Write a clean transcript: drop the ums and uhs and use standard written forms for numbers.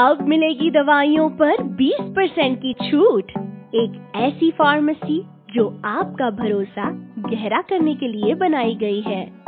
अब मिलेगी दवाइयों पर 20% की छूट। एक ऐसी फार्मेसी जो आपका भरोसा गहरा करने के लिए बनाई गई है।